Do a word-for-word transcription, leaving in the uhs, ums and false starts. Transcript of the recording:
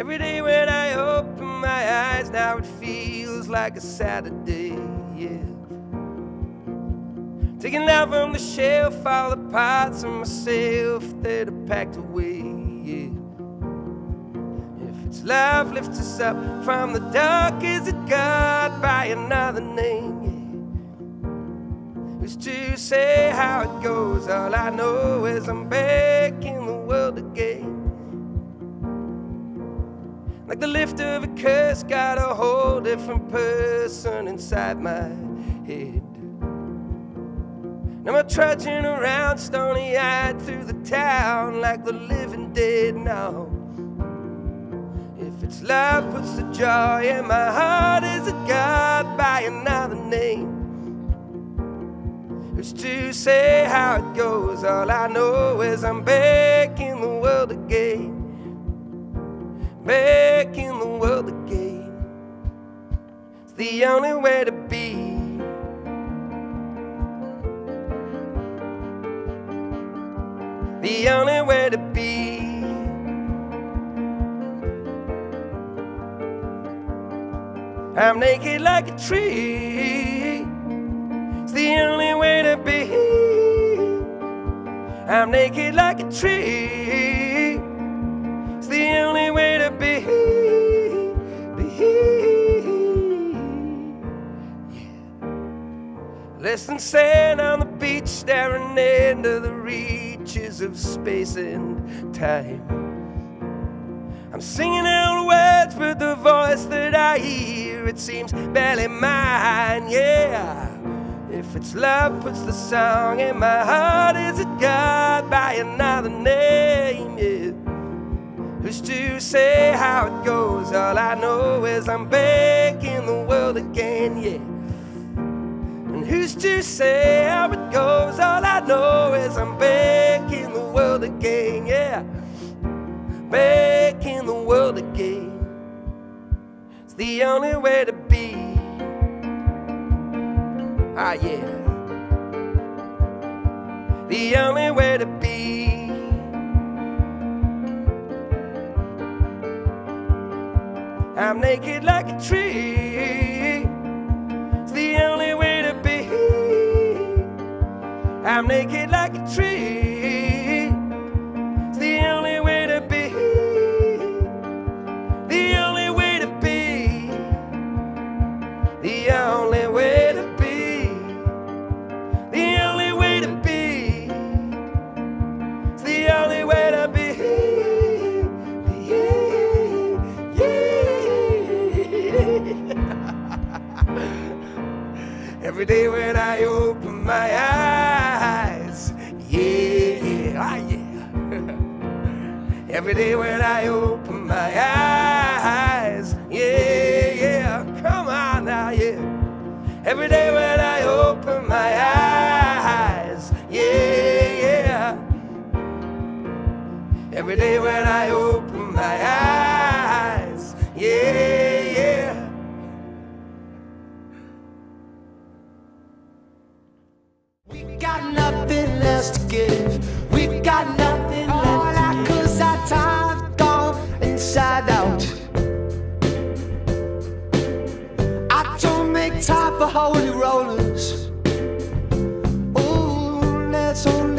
Every day when I open my eyes, now it feels like a Saturday, yeah. Taken out from the shelf, all the parts of myself that are packed away, yeah. If it's love lifts us up from the dark, is it God by another name, yeah. Who's to say how it goes? All I know is I'm back in the world again. Like the lift of a curse, got a whole different person inside my head. Now I'm trudging around stony-eyed through the town like the living dead now. If it's love puts the joy in my heart, is it God by another name? Who's to say how it goes? All I know is I'm back in the world again. Back in the world again. It's the only way to be. The only way to be. I'm naked like a tree. It's the only way to be. I'm naked like a tree. It's the only way to be, be, yeah. Less than sand on the beach, staring into the reaches of space and time. I'm singing out words with the voice that I hear, it seems barely mine, yeah. If it's love puts the song in my heart, is it God by another name, yeah. Who's to say how it goes? All I know is I'm back in the world again, yeah. And who's to say how it goes? All I know is I'm back in the world again, yeah. Back in the world again. It's the only way to be. Ah, yeah. The only way to be. I'm naked like a tree. It's the only way to be. I'm naked like a tree. It's the only way to be. The only way to be. The only way to be. The only way to be. It's the only way to be. Every day when I open my eyes, yeah, ah, yeah. Every day when I open my eyes, yeah, yeah, come on now, yeah. Every day when I open my eyes, yeah, yeah. Every day when I open my eyes, yeah. Got nothing less to give. We've got nothing left. All I cause our time's gone inside out. I don't make time for holy rollers. Ooh, that's only